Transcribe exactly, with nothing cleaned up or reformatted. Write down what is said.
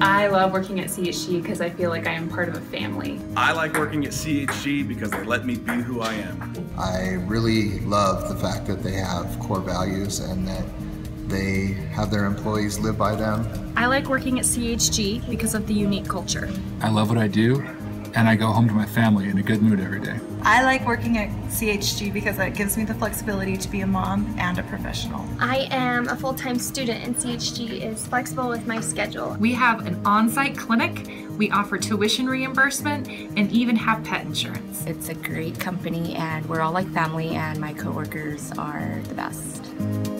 I love working at C H G because I feel like I am part of a family. I like working at C H G because they let me be who I am. I really love the fact that they have core values and that they have their employees live by them. I like working at C H G because of the unique culture. I love what I do, and I go home to my family in a good mood every day. I like working at C H G because it gives me the flexibility to be a mom and a professional. I am a full-time student, and C H G is flexible with my schedule. We have an on-site clinic, we offer tuition reimbursement, and even have pet insurance. It's a great company, and we're all like family, and my coworkers are the best.